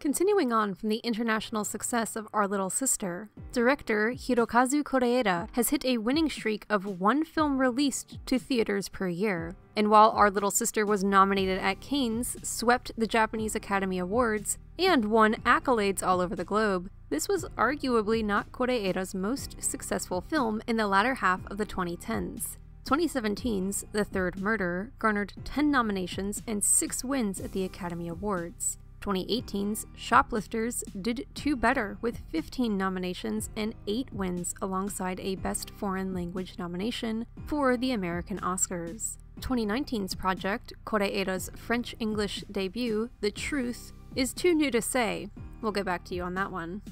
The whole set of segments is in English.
Continuing on from the international success of Our Little Sister, director Hirokazu Koreeda has hit a winning streak of one film released to theaters per year. And while Our Little Sister was nominated at Cannes, swept the Japanese Academy Awards, and won accolades all over the globe, this was arguably not Koreeda's most successful film in the latter half of the 2010s. 2017's The Third Murder garnered 10 nominations and 6 wins at the Academy Awards. 2018's Shoplifters did 2 better with 15 nominations and 8 wins alongside a Best Foreign Language nomination for the American Oscars. 2019's project, Koreeda's French-English debut, The Truth, is too new to say. We'll get back to you on that one.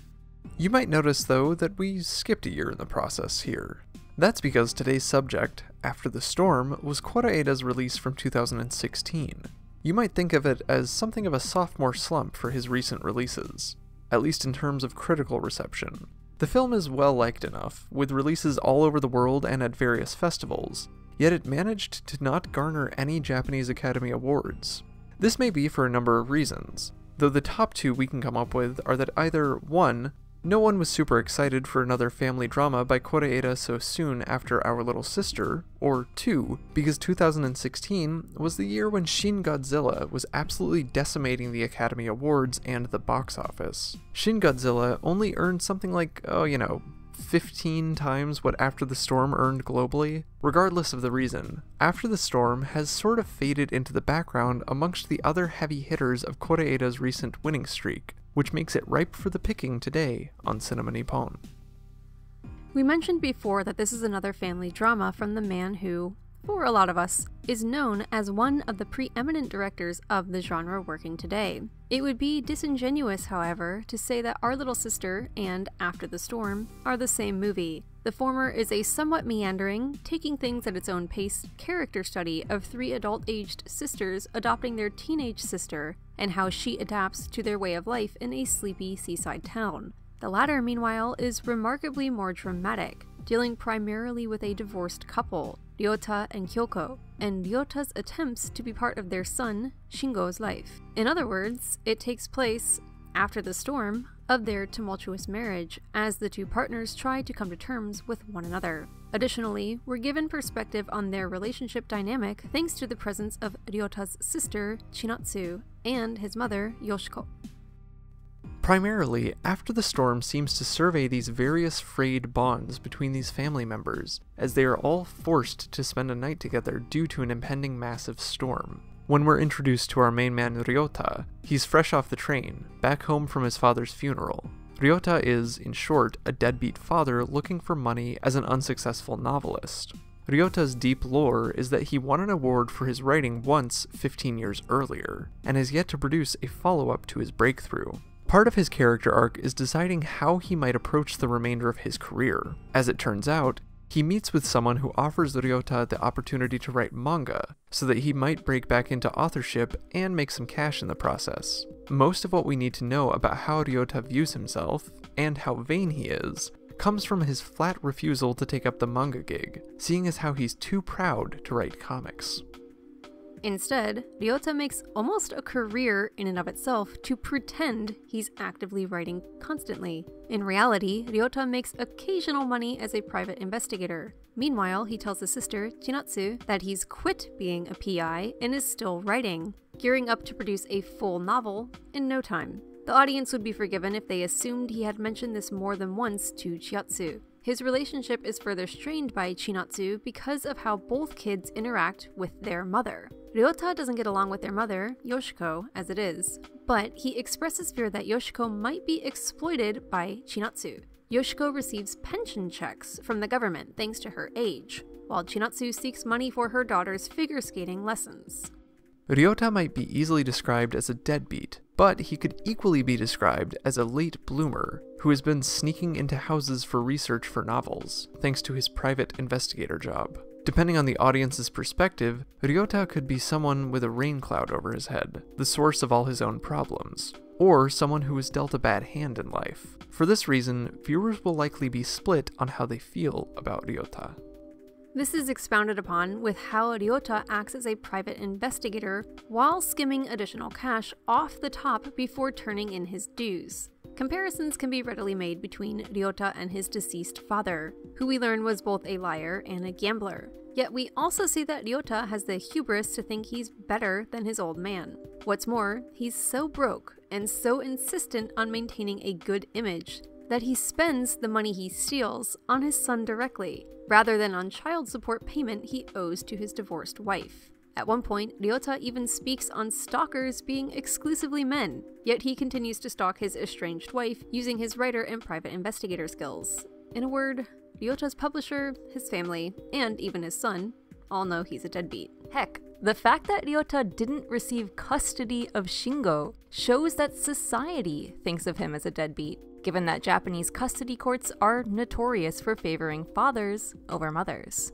You might notice, though, that we skipped a year in the process here. That's because today's subject, After the Storm, was Koreeda's release from 2016. You might think of it as something of a sophomore slump for his recent releases, at least in terms of critical reception. The film is well liked enough, with releases all over the world and at various festivals, yet it managed to not garner any Japanese Academy Awards. This may be for a number of reasons, though the top two we can come up with are that either 1. No one was super excited for another family drama by Koreeda so soon after Our Little Sister, or 2, because 2016 was the year when Shin Godzilla was absolutely decimating the Academy Awards and the box office. Shin Godzilla only earned something like, 15 times what After the Storm earned globally. Regardless of the reason, After the Storm has sort of faded into the background amongst the other heavy hitters of Koreeda's recent winning streak, which makes it ripe for the picking today on Cinema Nippon. We mentioned before that this is another family drama from the man who, for a lot of us, is known as one of the preeminent directors of the genre working today. It would be disingenuous, however, to say that Our Little Sister and After the Storm are the same movie. The former is a somewhat meandering, taking things at its own pace character study of 3 adult-aged sisters adopting their teenage sister and how she adapts to their way of life in a sleepy seaside town. The latter, meanwhile, is remarkably more dramatic, dealing primarily with a divorced couple, Ryota and Kyoko, and Ryota's attempts to be part of their son, Shingo's life. In other words, it takes place, after the storm, of their tumultuous marriage, as the two partners try to come to terms with one another. Additionally, we're given perspective on their relationship dynamic thanks to the presence of Ryota's sister, Chinatsu, and his mother, Yoshiko. Primarily, After the Storm seems to survey these various frayed bonds between these family members, as they are all forced to spend a night together due to an impending massive storm. When we're introduced to our main man Ryota, he's fresh off the train, back home from his father's funeral. Ryota is, in short, a deadbeat father looking for money as an unsuccessful novelist. Ryota's deep lore is that he won an award for his writing once 15 years earlier, and has yet to produce a follow-up to his breakthrough. Part of his character arc is deciding how he might approach the remainder of his career. As it turns out, he meets with someone who offers Ryota the opportunity to write manga, so that he might break back into authorship and make some cash in the process. Most of what we need to know about how Ryota views himself, and how vain he is, comes from his flat refusal to take up the manga gig, seeing as how he's too proud to write comics. Instead, Ryota makes almost a career in and of itself to pretend he's actively writing constantly. In reality, Ryota makes occasional money as a private investigator. Meanwhile, he tells his sister, Chinatsu, that he's quit being a PI and is still writing, gearing up to produce a full novel in no time. The audience would be forgiven if they assumed he had mentioned this more than once to Chinatsu. His relationship is further strained by Chinatsu because of how both kids interact with their mother. Ryota doesn't get along with their mother, Yoshiko, as it is, but he expresses fear that Yoshiko might be exploited by Chinatsu. Yoshiko receives pension checks from the government thanks to her age, while Chinatsu seeks money for her daughter's figure skating lessons. Ryota might be easily described as a deadbeat, but he could equally be described as a late bloomer who has been sneaking into houses for research for novels, thanks to his private investigator job. Depending on the audience's perspective, Ryota could be someone with a rain cloud over his head, the source of all his own problems, or someone who was dealt a bad hand in life. For this reason, viewers will likely be split on how they feel about Ryota. This is expounded upon with how Ryota acts as a private investigator while skimming additional cash off the top before turning in his dues. Comparisons can be readily made between Ryota and his deceased father, who we learn was both a liar and a gambler. Yet we also see that Ryota has the hubris to think he's better than his old man. What's more, he's so broke and so insistent on maintaining a good image that he spends the money he steals on his son directly, rather than on child support payment he owes to his divorced wife. At one point, Ryota even speaks on stalkers being exclusively men, yet he continues to stalk his estranged wife using his writer and private investigator skills. In a word, Ryota's publisher, his family, and even his son all know he's a deadbeat. Heck, the fact that Ryota didn't receive custody of Shingo shows that society thinks of him as a deadbeat, given that Japanese custody courts are notorious for favoring fathers over mothers.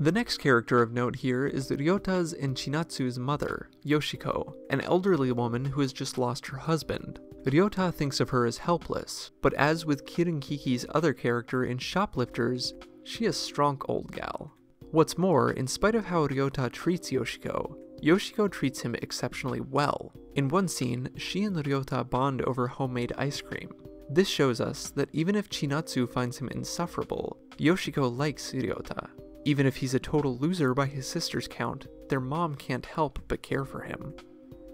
The next character of note here is Ryota's and Chinatsu's mother, Yoshiko, an elderly woman who has just lost her husband. Ryota thinks of her as helpless, but as with Kirinkiki's other character in Shoplifters, she is a strong old gal. What's more, in spite of how Ryota treats Yoshiko, Yoshiko treats him exceptionally well. In one scene, she and Ryota bond over homemade ice cream. This shows us that even if Chinatsu finds him insufferable, Yoshiko likes Ryota. Even if he's a total loser by his sister's count, their mom can't help but care for him.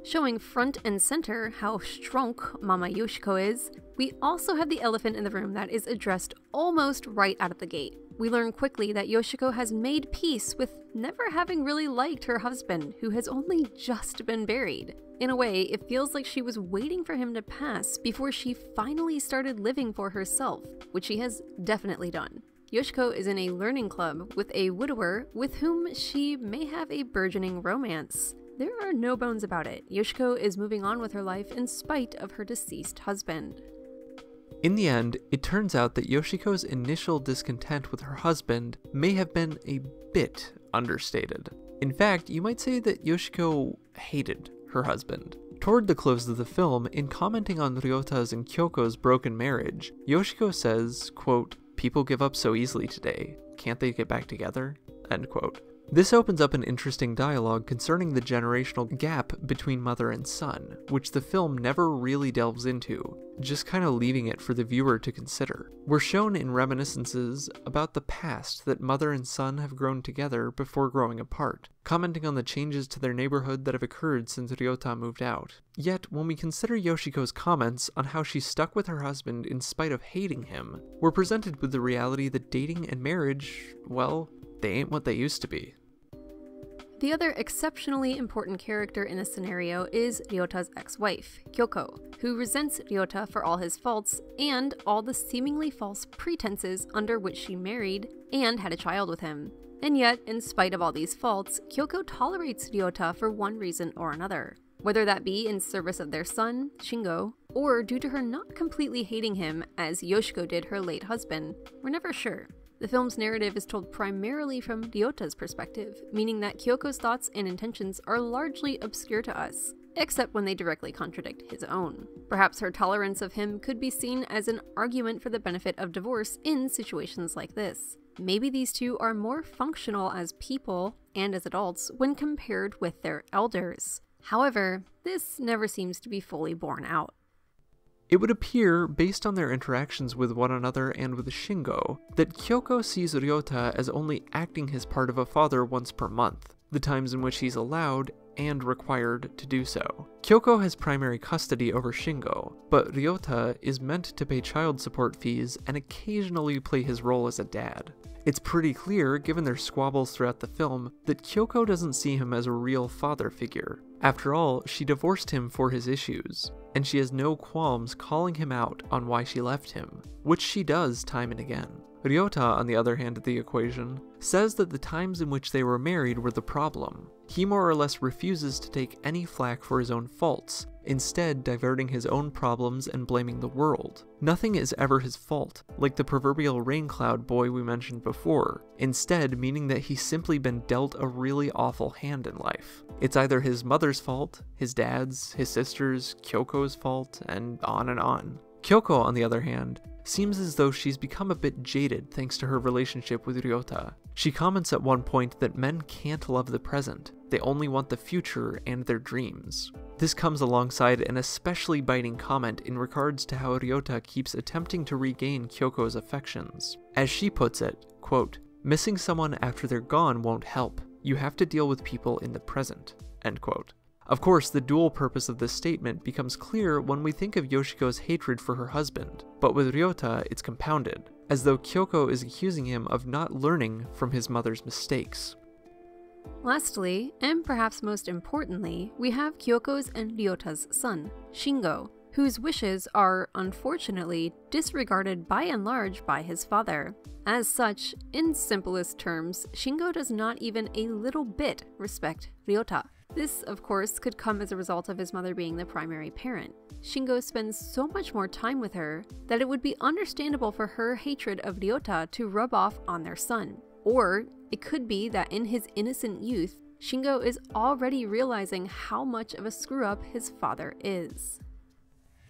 Showing front and center how strong Mama Yoshiko is, we also have the elephant in the room that is addressed almost right out of the gate. We learn quickly that Yoshiko has made peace with never having really liked her husband, who has only just been buried. In a way, it feels like she was waiting for him to pass before she finally started living for herself, which she has definitely done. Yoshiko is in a learning club with a widower with whom she may have a burgeoning romance. There are no bones about it. Yoshiko is moving on with her life in spite of her deceased husband. In the end, it turns out that Yoshiko's initial discontent with her husband may have been a bit understated. In fact, you might say that Yoshiko hated her husband. Toward the close of the film, in commenting on Ryota's and Kyoko's broken marriage, Yoshiko says, quote, "People give up so easily today, can't they get back together?" End quote. This opens up an interesting dialogue concerning the generational gap between mother and son, which the film never really delves into, just kind of leaving it for the viewer to consider. We're shown in reminiscences about the past that mother and son have grown together before growing apart, commenting on the changes to their neighborhood that have occurred since Ryota moved out. Yet, when we consider Yoshiko's comments on how she stuck with her husband in spite of hating him, we're presented with the reality that dating and marriage, well, they ain't what they used to be. The other exceptionally important character in this scenario is Ryota's ex-wife, Kyoko, who resents Ryota for all his faults and all the seemingly false pretenses under which she married and had a child with him. And yet, in spite of all these faults, Kyoko tolerates Ryota for one reason or another, whether that be in service of their son, Shingo, or due to her not completely hating him as Yoshiko did her late husband. We're never sure. The film's narrative is told primarily from Ryota's perspective, meaning that Kyoko's thoughts and intentions are largely obscure to us, except when they directly contradict his own. Perhaps her tolerance of him could be seen as an argument for the benefit of divorce in situations like this. Maybe these two are more functional as people and as adults when compared with their elders. However, this never seems to be fully borne out. It would appear, based on their interactions with one another and with Shingo, that Kyoko sees Ryota as only acting his part of a father once per month, the times in which he's allowed and required to do so. Kyoko has primary custody over Shingo, but Ryota is meant to pay child support fees and occasionally play his role as a dad. It's pretty clear, given their squabbles throughout the film, that Kyoko doesn't see him as a real father figure. After all, she divorced him for his issues, and she has no qualms calling him out on why she left him, which she does time and again. Ryota, on the other hand of the equation, says that the times in which they were married were the problem. He more or less refuses to take any flack for his own faults, instead diverting his own problems and blaming the world. Nothing is ever his fault, like the proverbial rain cloud boy we mentioned before, instead meaning that he's simply been dealt a really awful hand in life. It's either his mother's fault, his dad's, his sister's, Kyoko's fault, and on and on. Kyoko, on the other hand, seems as though she's become a bit jaded thanks to her relationship with Ryota. She comments at one point that men can't love the present, they only want the future and their dreams. This comes alongside an especially biting comment in regards to how Ryota keeps attempting to regain Kyoko's affections. As she puts it, quote, "Missing someone after they're gone won't help. You have to deal with people in the present," end quote. Of course, the dual purpose of this statement becomes clear when we think of Yoshiko's hatred for her husband, but with Ryota, it's compounded, as though Kyoko is accusing him of not learning from his mother's mistakes. Lastly, and perhaps most importantly, we have Kyoko's and Ryota's son, Shingo, whose wishes are, unfortunately, disregarded by and large by his father. As such, in simplest terms, Shingo does not even a little bit respect Ryota. This, of course, could come as a result of his mother being the primary parent. Shingo spends so much more time with her that it would be understandable for her hatred of Ryota to rub off on their son. Or it could be that in his innocent youth, Shingo is already realizing how much of a screw-up his father is.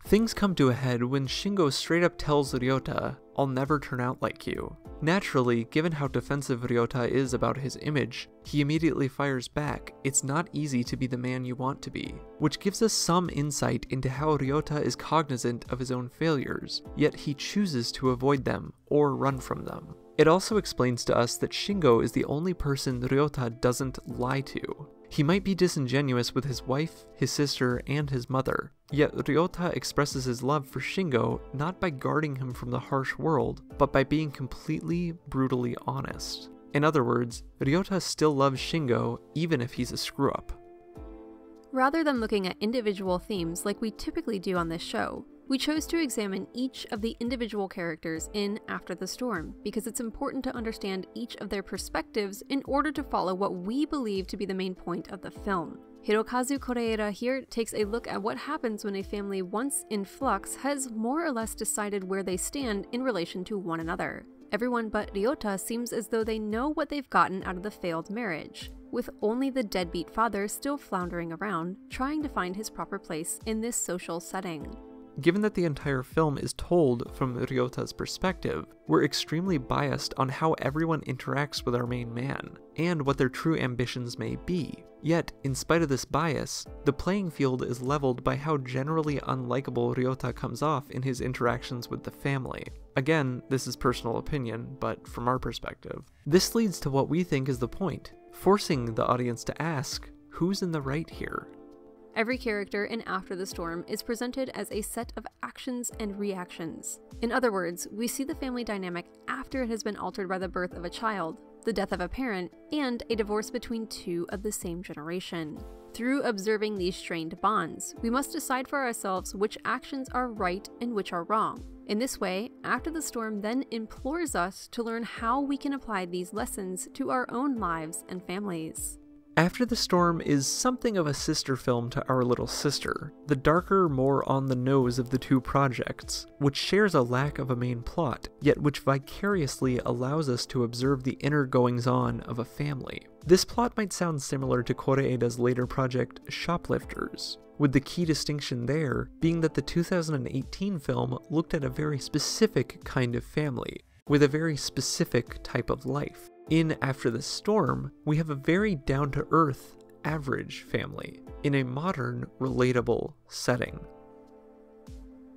Things come to a head when Shingo straight up tells Ryota, "I'll never turn out like you." Naturally, given how defensive Ryota is about his image, he immediately fires back, "It's not easy to be the man you want to be," which gives us some insight into how Ryota is cognizant of his own failures, yet he chooses to avoid them or run from them. It also explains to us that Shingo is the only person Ryota doesn't lie to. He might be disingenuous with his wife, his sister, and his mother, yet Ryota expresses his love for Shingo not by guarding him from the harsh world, but by being completely, brutally honest. In other words, Ryota still loves Shingo even if he's a screw-up. Rather than looking at individual themes like we typically do on this show, we chose to examine each of the individual characters in After the Storm because it's important to understand each of their perspectives in order to follow what we believe to be the main point of the film. Hirokazu Koreeda here takes a look at what happens when a family once in flux has more or less decided where they stand in relation to one another. Everyone but Ryota seems as though they know what they've gotten out of the failed marriage, with only the deadbeat father still floundering around, trying to find his proper place in this social setting. Given that the entire film is told from Ryota's perspective, we're extremely biased on how everyone interacts with our main man, and what their true ambitions may be. Yet, in spite of this bias, the playing field is leveled by how generally unlikable Ryota comes off in his interactions with the family. Again, this is personal opinion, but from our perspective. This leads to what we think is the point, forcing the audience to ask, who's in the right here? Every character in After the Storm is presented as a set of actions and reactions. In other words, we see the family dynamic after it has been altered by the birth of a child, the death of a parent, and a divorce between two of the same generation. Through observing these strained bonds, we must decide for ourselves which actions are right and which are wrong. In this way, After the Storm then implores us to learn how we can apply these lessons to our own lives and families. After the Storm is something of a sister film to Our Little Sister, the darker, more on the nose of the two projects, which shares a lack of a main plot, yet which vicariously allows us to observe the inner goings-on of a family. This plot might sound similar to Koreeda's later project, Shoplifters, with the key distinction there being that the 2018 film looked at a very specific kind of family, with a very specific type of life. In After the Storm, we have a very down-to-earth, average family, in a modern, relatable setting.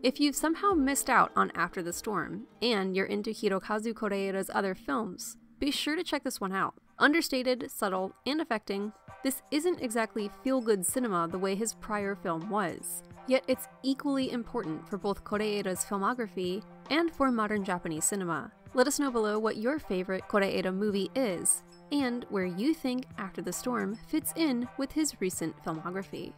If you've somehow missed out on After the Storm, and you're into Hirokazu Koreeda's other films, be sure to check this one out. Understated, subtle, and affecting, this isn't exactly feel-good cinema the way his prior film was, yet it's equally important for both Koreeda's filmography and for modern Japanese cinema. Let us know below what your favorite Koreeda movie is, and where you think After the Storm fits in with his recent filmography.